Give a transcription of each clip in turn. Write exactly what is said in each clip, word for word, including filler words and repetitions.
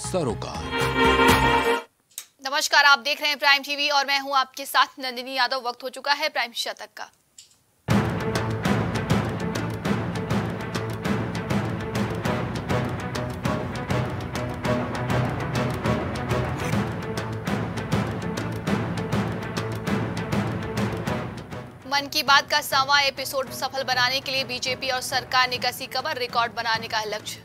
सरोकार। नमस्कार, आप देख रहे हैं प्राइम टीवी और मैं हूं आपके साथ नंदिनी यादव। वक्त हो चुका है प्राइम शतक का। मन की बात का सावा एपिसोड सफल बनाने के लिए बीजेपी और सरकार ने कसी कमर, रिकॉर्ड बनाने का लक्ष्य।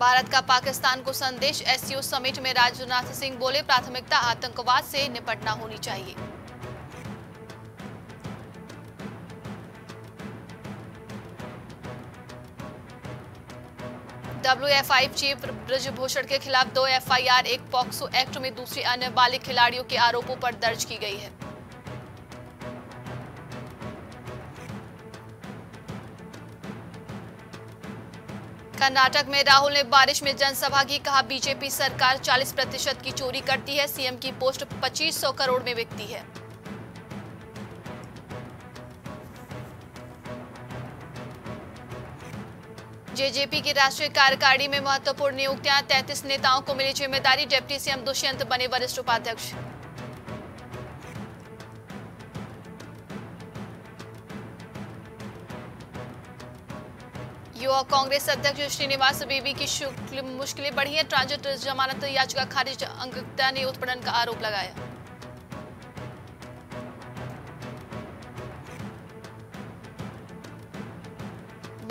भारत का पाकिस्तान को संदेश, एससीओ समिट में राजनाथ सिंह बोले प्राथमिकता आतंकवाद से निपटना होनी चाहिए। डब्ल्यूएफआई चीफ ब्रिजभूषण के खिलाफ दो एफआईआर, एक पॉक्सो एक्ट में दूसरी अन्य बालिग खिलाड़ियों के आरोपों पर दर्ज की गई है। कर्नाटक में राहुल ने बारिश में जनसभा की, कहा बीजेपी सरकार चालीस प्रतिशत की चोरी करती है, सीएम की पोस्ट पच्चीस सौ करोड़ में बिकती है। जेजेपी की राष्ट्रीय कार्यकारिणी में महत्वपूर्ण नियुक्तियां, तैंतीस नेताओं को मिली जिम्मेदारी, डिप्टी सीएम दुष्यंत बने वरिष्ठ उपाध्यक्ष। युवा कांग्रेस अध्यक्ष श्रीनिवास बीबी की मुश्किलें बढ़ी है, ट्रांजिट जमानत याचिका खारिज, अंकिता ने उत्पीड़न का आरोप लगाया।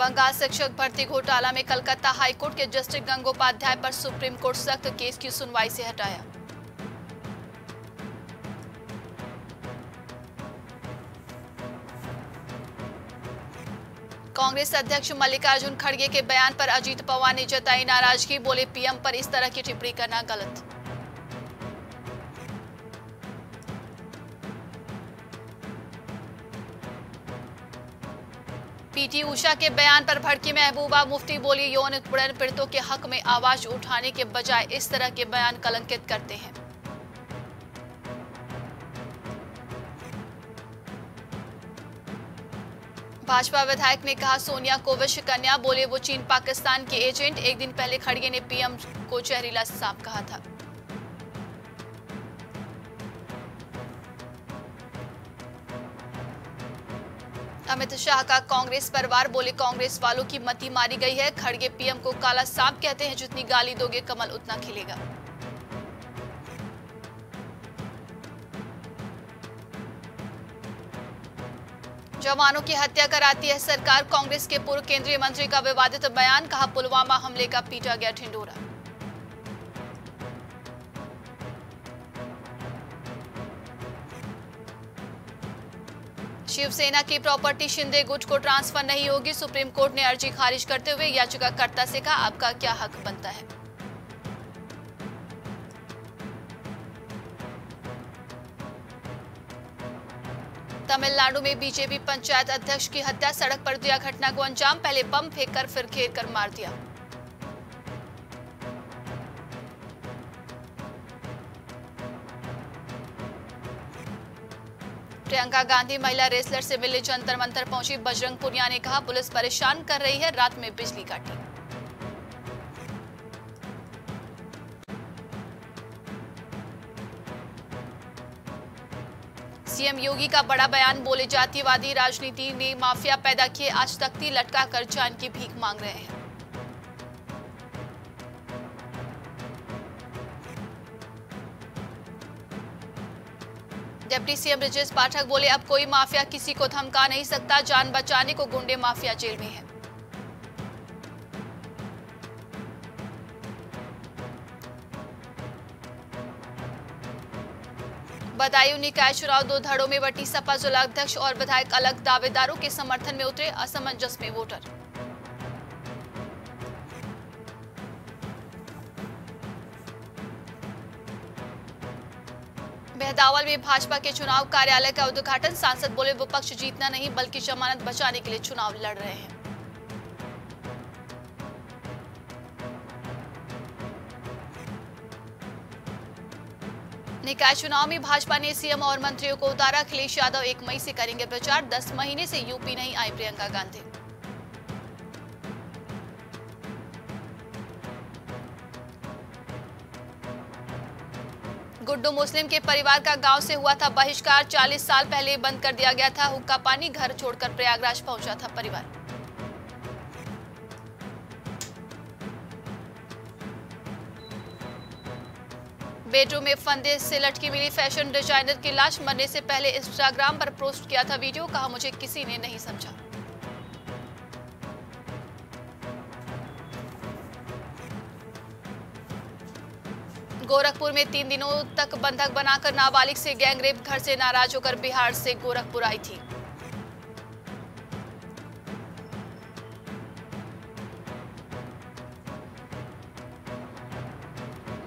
बंगाल शिक्षक भर्ती घोटाला में कलकत्ता हाईकोर्ट के जस्टिस गंगोपाध्याय पर सुप्रीम कोर्ट सख्त, केस की सुनवाई से हटाया। कांग्रेस अध्यक्ष मल्लिकार्जुन खड़गे के बयान पर अजीत पवार ने जताई नाराजगी, बोले पीएम पर इस तरह की टिप्पणी करना गलत। पीटी उषा के बयान पर भड़की महबूबा मुफ्ती, बोली यौन उत्पीड़न पीड़ितों के हक में आवाज उठाने के बजाय इस तरह के बयान कलंकित करते हैं। भाजपा विधायक ने कहा सोनिया को विश्व कन्या, बोले वो चीन पाकिस्तान के एजेंट। एक दिन पहले खड़गे ने पीएम को जहरीला सांप कहा था। अमित शाह का कांग्रेस परिवार, बोले कांग्रेस वालों की मति मारी गई है। खड़गे पीएम को काला सांप कहते हैं, जितनी गाली दोगे कमल उतना खिलेगा। जवानों की हत्या कराती है सरकार, कांग्रेस के पूर्व केंद्रीय मंत्री का विवादित बयान, कहा पुलवामा हमले का पीटा गया ढिंढोरा। शिवसेना की प्रॉपर्टी शिंदे गुट को ट्रांसफर नहीं होगी, सुप्रीम कोर्ट ने अर्जी खारिज करते हुए याचिकाकर्ता से कहा आपका क्या हक बनता है। तमिलनाडु में बीजेपी पंचायत अध्यक्ष की हत्या, सड़क पर दिया घटना को अंजाम, पहले बम फेंककर फिर घेर कर मार दिया। प्रियंका गांधी महिला रेसलर से मिले जंतर मंतर पहुंची, बजरंग पुनिया ने कहा पुलिस परेशान कर रही है, रात में बिजली काटी। सीएम योगी का बड़ा बयान, बोले जातिवादी राजनीति ने माफिया पैदा किए, आज तक ती लटका कर जान की भीख मांग रहे हैं। डिप्टी सीएम ब्रिजेश पाठक बोले अब कोई माफिया किसी को धमका नहीं सकता, जान बचाने को गुंडे माफिया जेल में है। बदायूं निकाय चुनाव दो धड़ों में बटी सपा, जिलाध्यक्ष और विधायक अलग दावेदारों के समर्थन में उतरे, असमंजस में वोटर। बेहदावल में भाजपा के चुनाव कार्यालय का उद्घाटन, सांसद बोले विपक्ष जीतना नहीं बल्कि जमानत बचाने के लिए चुनाव लड़ रहे हैं। निकाय चुनाव में भाजपा ने सीएम और मंत्रियों को उतारा। अखिलेश यादव एक मई से करेंगे प्रचार। दस महीने से यूपी नहीं आई प्रियंका गांधी। गुड्डू मुस्लिम के परिवार का गांव से हुआ था बहिष्कार। चालीस साल पहले बंद कर दिया गया था हुक्का पानी। घर छोड़कर प्रयागराज पहुंचा था परिवार। बेडरूम में फंदे से लटकी मिली फैशन डिजाइनर की लाश। मरने से पहले इंस्टाग्राम पर पोस्ट किया था वीडियो। कहा मुझे किसी ने नहीं समझा। गोरखपुर में तीन दिनों तक बंधक बनाकर नाबालिग से गैंगरेप। घर से नाराज होकर बिहार से गोरखपुर आई थी।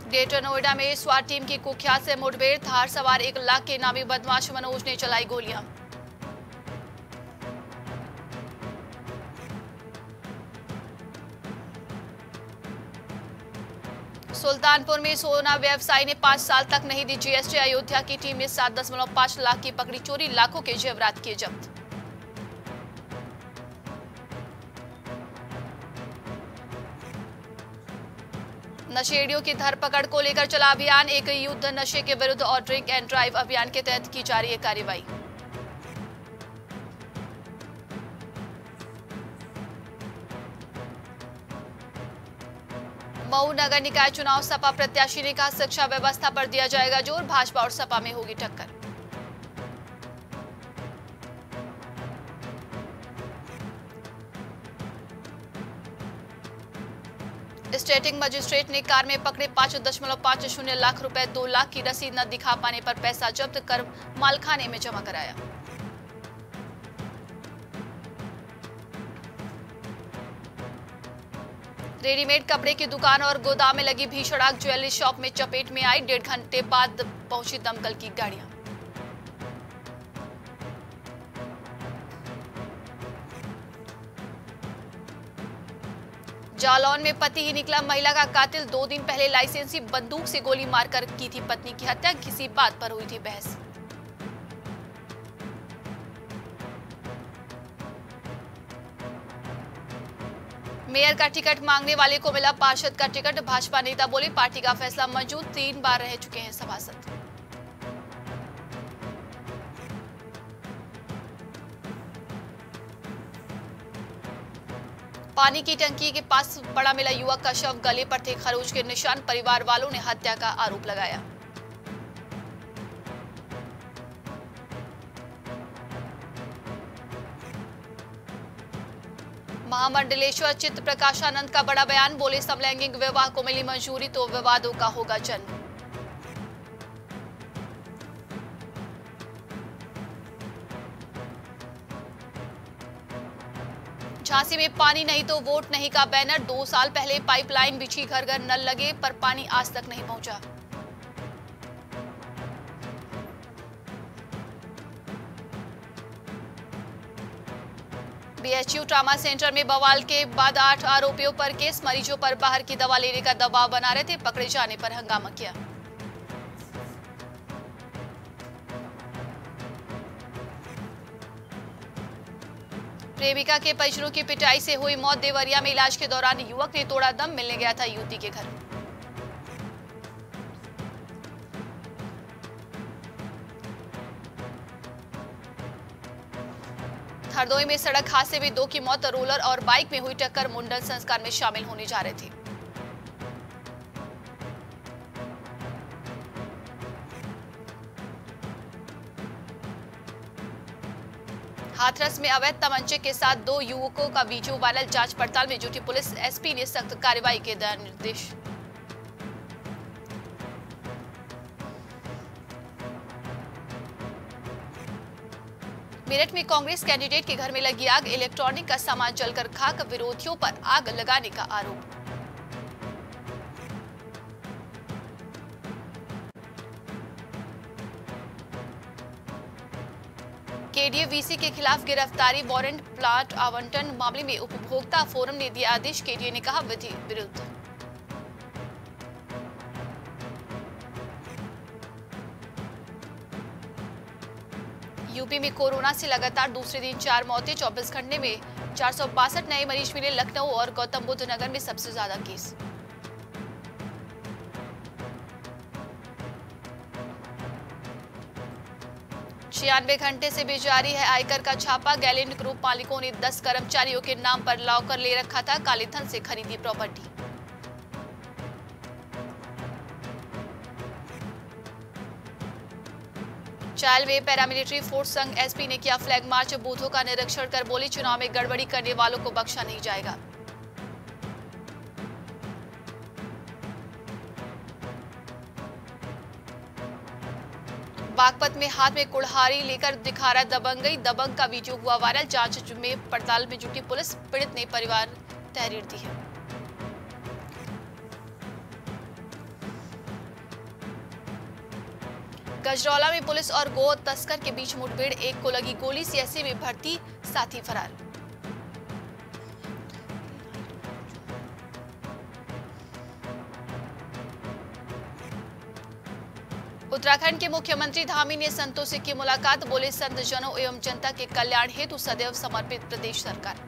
ग्रेटर नोएडा में स्वाट टीम की कुख्यात से मुठभेड़। थार सवार एक लाख के नामी बदमाश मनोज ने चलाई गोलियां। सुल्तानपुर में सोना व्यवसायी ने पांच साल तक नहीं दी जीएसटी। अयोध्या की टीम ने सात दशमलव पांच लाख की पकड़ी चोरी। लाखों के जेवरात किए जब्त। नशेड़ियों की धरपकड़ को लेकर चला अभियान। एक युद्ध नशे के विरुद्ध और ड्रिंक एंड ड्राइव अभियान के तहत की जा रही है कार्रवाई। मऊ नगर निकाय चुनाव सपा प्रत्याशी ने कहा शिक्षा व्यवस्था पर दिया जाएगा जोर। भाजपा और सपा में होगी टक्कर। स्टेटिंग मजिस्ट्रेट ने कार में पकड़े पांच दशमलव पांच शून्य लाख रुपए। दो लाख की रसीद न दिखा पाने पर पैसा जब्त कर मालखाने में जमा कराया। रेडीमेड कपड़े की दुकान और गोदाम में लगी भीषण आग। ज्वेलरी शॉप में चपेट में आई। डेढ़ घंटे बाद पहुंची दमकल की गाड़ियां। जालौन में पति ही निकला महिला का कातिल। दो दिन पहले लाइसेंसी बंदूक से गोली मारकर की थी पत्नी की हत्या। किसी बात पर हुई थी बहस। मेयर का टिकट मांगने वाले को मिला पार्षद का टिकट। भाजपा नेता बोले पार्टी का फैसला मंजूर। तीन बार रह चुके हैं सभासद। पानी की टंकी के पास पड़ा मिला युवक का शव। गले पर थे खरोंच के निशान। परिवार वालों ने हत्या का आरोप लगाया। महामंडलेश्वर चित्त प्रकाशानंद का बड़ा बयान। बोले समलैंगिक विवाह को मिली मंजूरी तो विवादों का होगा जन्म। झांसी में पानी नहीं तो वोट नहीं का बैनर। दो साल पहले पाइपलाइन बिछी घर घर नल लगे पर पानी आज तक नहीं पहुंचा। बीएचयू ट्रामा सेंटर में बवाल के बाद आठ आरोपियों पर केस। मरीजों पर बाहर की दवा लेने का दबाव बना रहे थे। पकड़े जाने पर हंगामा किया। प्रेमिका के परिजनों की पिटाई से हुई मौत। देवरिया में इलाज के दौरान युवक ने तोड़ा दम। मिलने गया था युवती के घर। हरदोई में सड़क हादसे में दो की मौत। रोलर और बाइक में हुई टक्कर। मुंडन संस्कार में शामिल होने जा रहे थे। हाथरस में अवैध तमंचे के साथ दो युवकों का वीडियो वायरल। जांच पड़ताल में जुटी पुलिस। एसपी ने सख्त कार्रवाई के दिए निर्देश। मेरठ में कांग्रेस कैंडिडेट के घर में लगी आग। इलेक्ट्रॉनिक का सामान जलकर खाक। विरोधियों पर आग लगाने का आरोप। केडीएवीसी के खिलाफ गिरफ्तारी वारंट। प्लाट आवंटन मामले में उपभोक्ता फोरम ने दिया आदेश। केडीए ने कहा विधि विरुद्ध। यूपी में कोरोना से लगातार दूसरे दिन चार मौतें, चौबीस घंटे में चार सौ बासठ नए मरीज मिले। लखनऊ और गौतम बुद्ध नगर में सबसे ज्यादा केस। छियानवे घंटे से भी जारी है आयकर का छापा। गैलेंट ग्रुप मालिकों ने दस कर्मचारियों के नाम पर लॉकर ले रखा था, काले धन से खरीदी प्रॉपर्टी। चायल में पैरामिलिट्री फोर्स संघ एसपी ने किया फ्लैग मार्च, बूथों का निरीक्षण कर बोली चुनाव में गड़बड़ी करने वालों को बख्शा नहीं जाएगा। बागपत में हाथ में कुल्हाड़ी लेकर दिखा रहा दबंगई, दबंग का वीडियो हुआ वायरल। जांच में पड़ताल में जुटी पुलिस, पीड़ित ने परिवार तहरीर दी है। गजरौला में पुलिस और गो तस्कर के बीच मुठभेड़, एक को लगी गोली, सीएससी में भर्ती साथी फरार। उत्तराखंड के मुख्यमंत्री धामी ने संतों से की मुलाकात, बोले संत जनों एवं जनता के कल्याण हेतु सदैव समर्पित प्रदेश सरकार।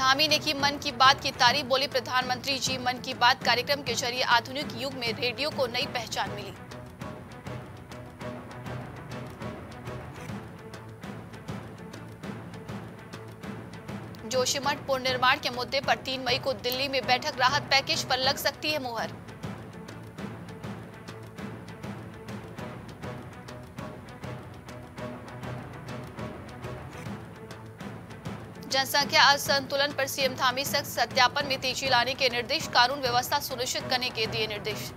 धामी ने की मन की बात की तारीफ, बोले प्रधानमंत्री जी मन की बात कार्यक्रम के जरिए आधुनिक युग में रेडियो को नई पहचान मिली। जोशीमठ पुनर्निर्माण के मुद्दे पर तीन मई को दिल्ली में बैठक, राहत पैकेज पर लग सकती है मुहर। जनसंख्या असंतुलन पर सीएम धामी, सख्त सत्यापन में तेजी लाने के निर्देश, कानून व्यवस्था सुनिश्चित करने के दिए निर्देश।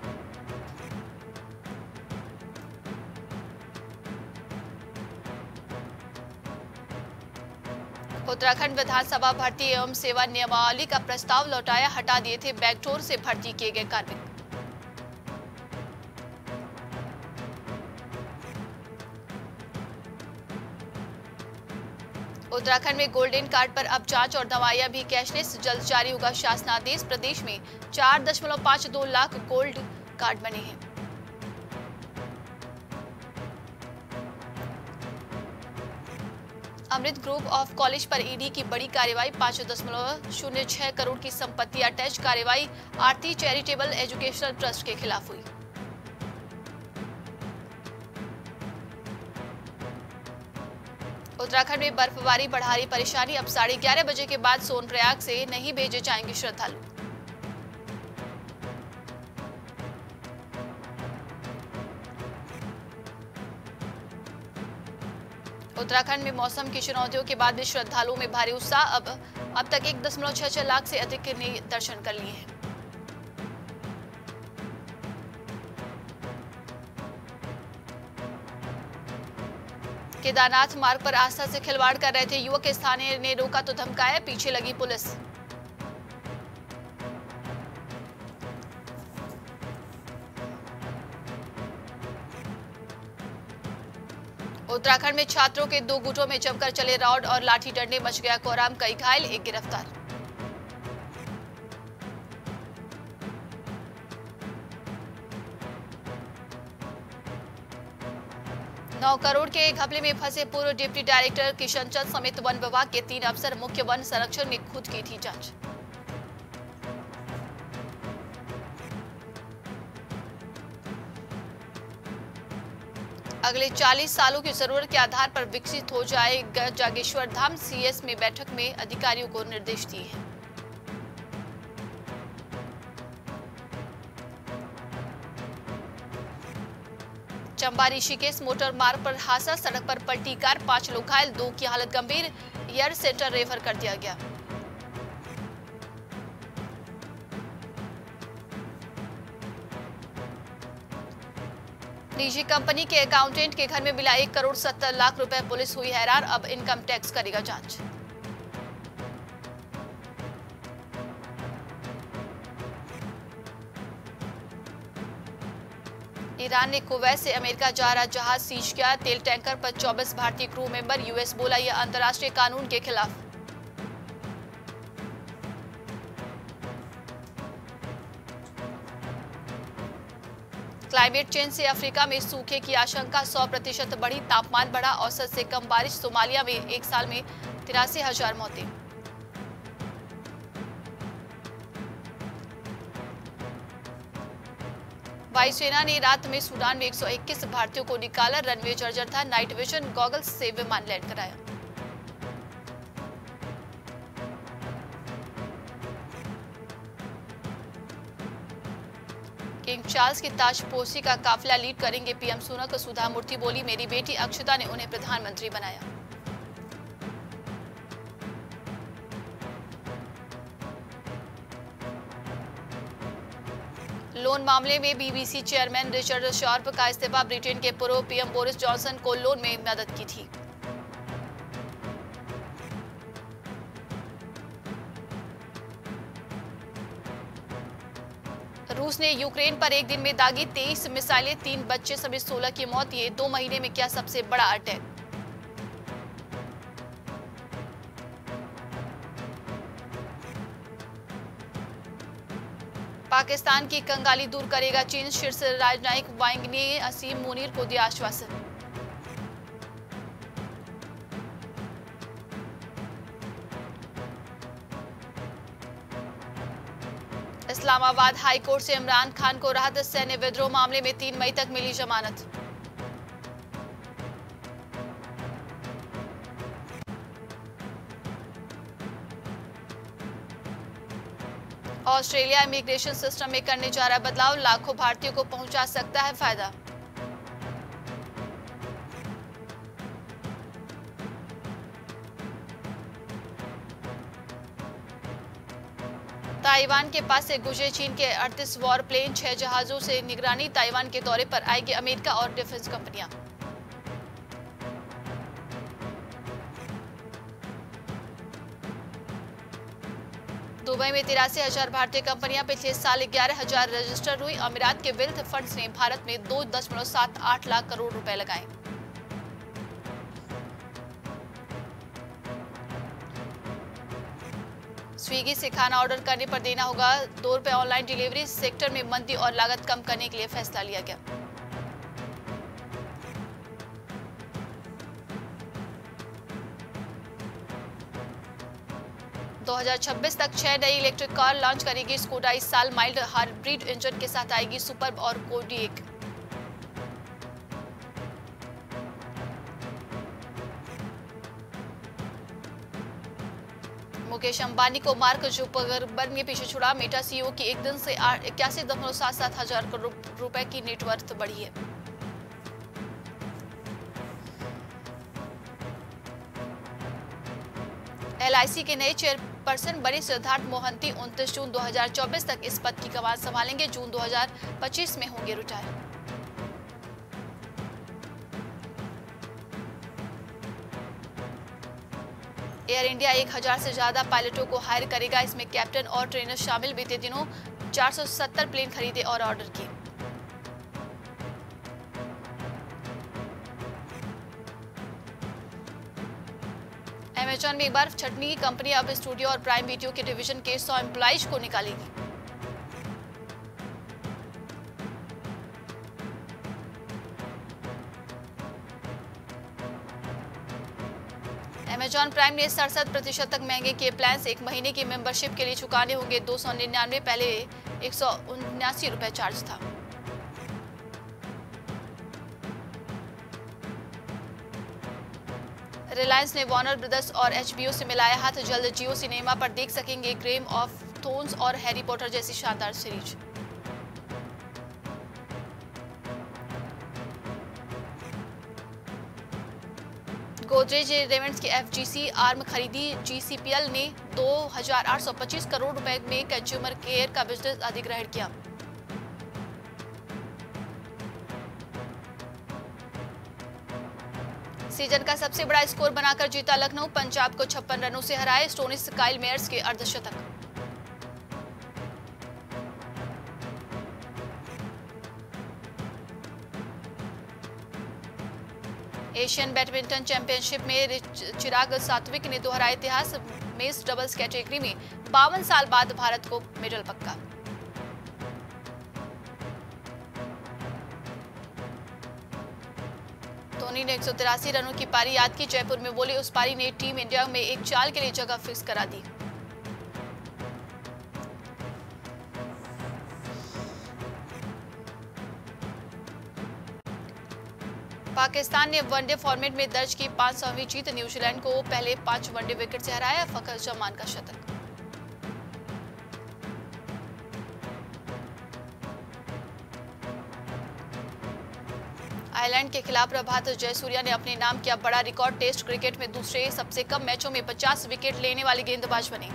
उत्तराखंड विधानसभा भर्ती एवं सेवा नियमावली का प्रस्ताव लौटाया, हटा दिए थे बैकडोर से भर्ती किए गए कार्मिक। उत्तराखंड में गोल्डन कार्ड पर अब जांच और दवाइयां भी कैशलेस, जल्द जारी होगा शासनादेश। प्रदेश में चार दशमलव पांच दो लाख गोल्ड कार्ड बने हैं। अमृत ग्रुप ऑफ कॉलेज पर ईडी की बड़ी कार्रवाई, पांच दशमलव शून्य छह करोड़ की संपत्ति अटैच। कार्रवाई आरती चैरिटेबल एजुकेशनल ट्रस्ट के खिलाफ हुई। उत्तराखंड में बर्फबारी बढ़ा रही परेशानी, अब साढ़े ग्यारह बजे के बाद सोनप्रयाग से नहीं भेजे जाएंगे श्रद्धालु। उत्तराखंड में मौसम की चुनौतियों के बाद भी श्रद्धालुओं में भारी उत्साह, अब अब तक एक दशमलव छह छह लाख से अधिक ने दर्शन कर लिए हैं। केदारनाथ मार्ग पर आस्था से खिलवाड़ कर रहे थे युवक, स्थानीय ने रोका तो धमकाया, पीछे लगी पुलिस। उत्तराखंड में छात्रों के दो गुटों में जमकर चले राउड और लाठी डंडे, मच गया कोहराम, कई घायल, एक गिरफ्तार। नौ करोड़ के घपले में फंसे पूर्व डिप्टी डायरेक्टर किशन चंद समेत वन विभाग के तीन अफसर, मुख्य वन संरक्षक ने खुद की थी जांच। अगले चालीस सालों की जरूरत के आधार पर विकसित हो जाएगा जागेश्वर धाम, सीएस में बैठक में अधिकारियों को निर्देश दिए हैं। चंबा ऋषिकेश मोटर मार्ग पर हादसा, सड़क पर पलटी कार, पांच लोग घायल, दो की हालत गंभीर, एयर सेंटर रेफर कर दिया गया। निजी कंपनी के अकाउंटेंट के घर में मिला एक करोड़ सत्तर लाख रुपए, पुलिस हुई हैरान, अब इनकम टैक्स करेगा जांच। ईरान ने कुवैत से अमेरिका जा रहा जहाज सीज किया, तेल टैंकर पर चौबीस भारतीय क्रू मेंबर, यूएस बोला यह अंतर्राष्ट्रीय कानून के खिलाफ। क्लाइमेट चेंज से अफ्रीका में सूखे की आशंका, सौ प्रतिशत बढ़ी, तापमान बढ़ा, औसत से कम बारिश, सोमालिया में एक साल में तिरासी हजार मौतें। वायुसेना ने रात में सूडान में एक सौ इक्कीस भारतीयों को निकाला, रनवे जर्जर था, नाइट विजन गॉगल्स से विमान लैंड कराया। किंग चार्ल्स की ताजपोशी का काफिला लीड करेंगे पीएम सुनक, सुधा मूर्ति बोली मेरी बेटी अक्षता ने उन्हें प्रधानमंत्री बनाया। लोन मामले में बीबीसी चेयरमैन रिचर्ड शार्प का इस्तीफा, ब्रिटेन के पूर्व पीएम बोरिस जॉनसन को लोन में मदद की थी। रूस ने यूक्रेन पर एक दिन में दागी तेईस मिसाइलें, तीन बच्चे समेत सोलह की मौत, ये दो महीने में क्या सबसे बड़ा अटैक। पाकिस्तान की कंगाली दूर करेगा चीन, शीर्ष राजनयिक वांग ने असीम मुनिर को दिया आश्वासन। इस्लामाबाद हाई कोर्ट से इमरान खान को राहत, सैन्य विद्रोह मामले में तीन मई तक मिली जमानत। ऑस्ट्रेलिया इमिग्रेशन सिस्टम में करने जा रहा बदलाव, लाखों भारतीयों को पहुंचा सकता है फायदा। ताइवान के पास से गुजरे चीन के अड़तीस वॉर प्लेन, छह जहाजों से निगरानी, ताइवान के दौरे पर आएगी अमेरिका और डिफेंस कंपनियां। दुबई में तिरासी हजार भारतीय कंपनियां पिछले साल ग्यारह हजार रजिस्टर हुई, अमीरात के वेल्थ फंड्स ने भारत में दो दशमलव सात आठ लाख करोड़ रुपए लगाए। स्विगी से खाना ऑर्डर करने पर देना होगा दो रुपए, ऑनलाइन डिलीवरी सेक्टर में मंदी और लागत कम करने के लिए फैसला लिया गया। दो हजार छब्बीस तक छह नई इलेक्ट्रिक कार लॉन्च करेगी स्कोडा, इस साल माइल्ड हाइब्रिड इंजन के साथ आएगी सुपर्ब और कोडियक। मुकेश अंबानी को मार्क जुकरबर्ग ने पीछे छुड़ा, मेटा सीईओ की एक दिन से इक्यासी दशमलव सात सात हजार करोड़ रुपए की नेटवर्थ बढ़ी है। एलआईसी के नए चेयरपर्सन बने सिद्धार्थ मोहंती, उनतीस जून दो हजार चौबीस तक इस पद की कमान संभालेंगे, जून दो हजार पच्चीस में होंगे रिटायर। एयर इंडिया एक हजार से ज्यादा पायलटों को हायर करेगा, इसमें कैप्टन और ट्रेनर शामिल। बीते दिनों चार सौ सत्तर प्लेन खरीदे और ऑर्डर किए। अमेज़न में एक बार छटनी की कंपनी अब स्टूडियो और प्राइम वीडियो के डिवीजन के सौ एम्प्लॉइज को निकालेगी। अमेज़न प्राइम ने सड़सठ प्रतिशत तक महंगे किए प्लान्स, एक महीने की मेंबरशिप के लिए चुकाने होंगे दो सौ निन्यानवे, पहले एक सौ उन्यासी रुपए चार्ज था। रिलायंस ने वार्नर ब्रदर्स और एचबीओ से मिलाया हाथ, जल्द जियो सिनेमा पर देख सकेंगे गेम ऑफ थ्रोन्स और हैरी पॉटर जैसी शानदार सीरीज। गोदरेज रेवेंट्स की एफजीसी आर्म खरीदी, जीसीपीएल ने दो हजार आठ सौ पच्चीस करोड़ रुपए में कंज्यूमर केयर का बिजनेस अधिग्रहण किया। सीजन का सबसे बड़ा स्कोर बनाकर जीता लखनऊ, पंजाब को छप्पन रनों से हराए, स्टोनिस काइल मेयर्स के अर्धशतक। एशियन बैडमिंटन चैंपियनशिप में चिराग सात्विक ने दोहराया इतिहास, मेंस डबल्स कैटेगरी में बावन साल बाद भारत को मेडल पक्का। धोनी ने एक सौ तिरासी रनों की पारी याद की। जयपुर में बोली, उस पारी ने टीम इंडिया में एक चाल के लिए जगह फिक्स करा दी। पाकिस्तान ने वनडे फॉर्मेट में दर्ज की पांच सौवीं जीत। न्यूजीलैंड को पहले पांच वनडे विकेट से हराया। फखर जमान का शतक। आयरलैंड के खिलाफ प्रभात जयसूर्या ने अपने नाम किया बड़ा रिकॉर्ड। टेस्ट क्रिकेट में दूसरे सबसे कम मैचों में पचास विकेट लेने वाले गेंदबाज बने।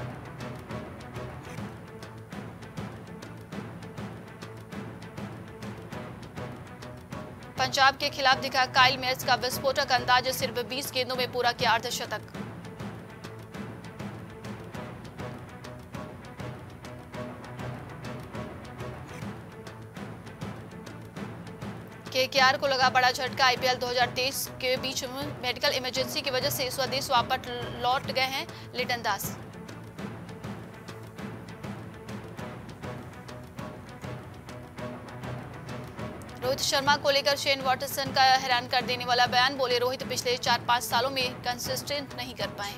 पंजाब के खिलाफ दिखा काइल मेयर्स का विस्फोटक अंदाज। सिर्फ बीस गेंदों में पूरा किया अर्धशतक। केकेआर को लगा बड़ा झटका। आईपीएल दो हज़ार तेईस के बीच मेडिकल इमरजेंसी की वजह से स्वदेश वापस लौट गए हैं लिटन दास। रोहित शर्मा को लेकर शेन वॉटरसन का हैरान कर देने वाला बयान। बोले, रोहित पिछले चार पांच सालों में कंसिस्टेंट नहीं कर पाए।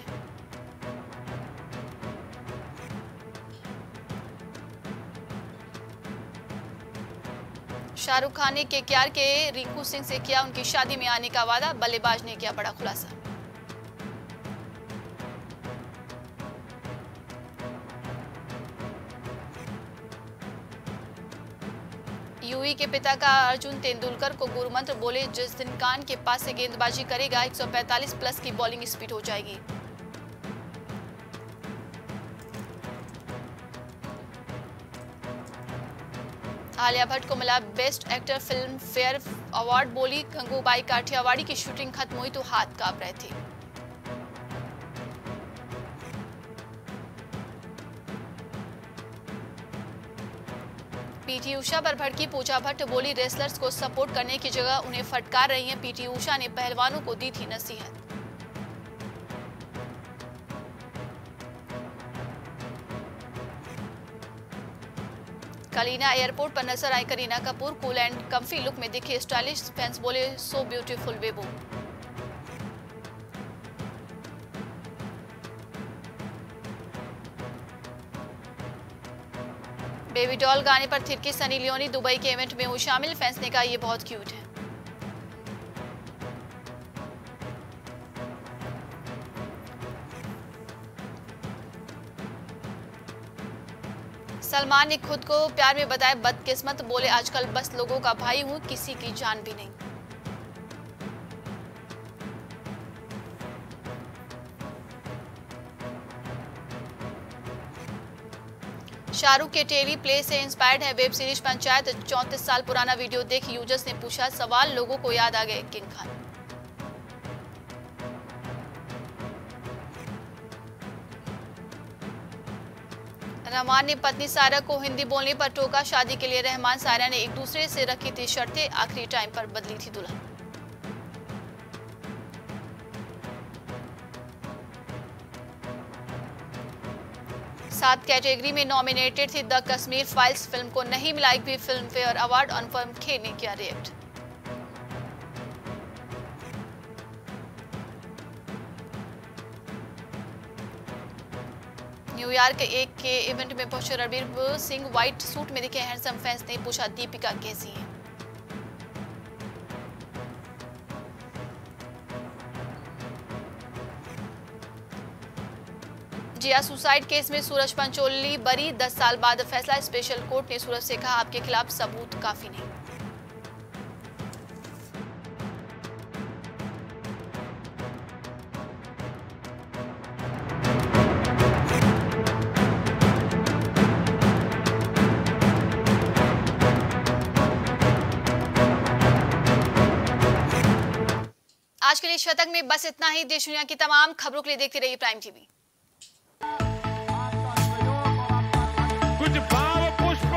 शाहरुख खान ने केकेआर के रिंकू सिंह से किया उनकी शादी में आने का वादा। बल्लेबाज ने किया बड़ा खुलासा। यूवी के पिता का अर्जुन तेंदुलकर को गुरु मंत्र। बोले, जिस दिन कान के पास से गेंदबाजी करेगा एक सौ पैंतालीस प्लस की बॉलिंग स्पीड हो जाएगी। आलिया भट्ट को मिला best actor film fair award. बोली, गंगूबाई काठियावाड़ी की शूटिंग खत्म हुई तो हाथ कांप रहे थे। पीटी उषा पर भड़की पूजा भट्ट। बोली, रेसलर्स को सपोर्ट करने की जगह उन्हें फटकार रही हैं। पीटी उषा ने पहलवानों को दी थी नसीहत। करीना एयरपोर्ट पर नजर आई Kareena Kapoor. Cool and comfy look में दिखे स्टाइलिश। फैंस बोले, so beautiful Bebo. Baby doll गाने पर थिरकी सनी लियोनी। दुबई के इवेंट में हुई शामिल। फैंस ने कहा, ये बहुत क्यूट है। सलमान ने खुद को प्यार में बताया बदकिस्मत। बोले, आजकल बस लोगों का भाई हूं, किसी की जान भी नहीं। शाहरुख के टेली प्ले से इंस्पायर्ड है वेब सीरीज पंचायत। चौंतीस साल पुराना वीडियो देख यूजर्स ने पूछा सवाल। लोगों को याद आ गए किंग खान। रहमान ने पत्नी सारा को हिंदी बोलने पर टोका। शादी के लिए रहमान सारा ने एक दूसरे से रखी थी शर्तें। आखिरी टाइम पर बदली थी दुल्हन। सात कैटेगरी में नॉमिनेटेड थी द कश्मीर फाइल्स। फिल्म को नहीं मिला एक भी फिल्म फेयर अवार्ड। अनफर्म खे ने किया रिएक्ट। न्यूयॉर्क एक के इवेंट में पहुंचे रणबीर सिंह व्हाइट सूट में दिखे हैंडसम। फैंस ने पूछा, दीपिका कैसी है। जिया सुसाइड केस में सूरज पंचोली बरी। दस साल बाद फैसला। स्पेशल कोर्ट ने सूरज से कहा, आपके खिलाफ सबूत काफी नहीं। आज के लिए शतक में बस इतना ही। देश दुनिया की तमाम खबरों के लिए देखते रहिए प्राइम टीवी। कुछ भाव पुष्प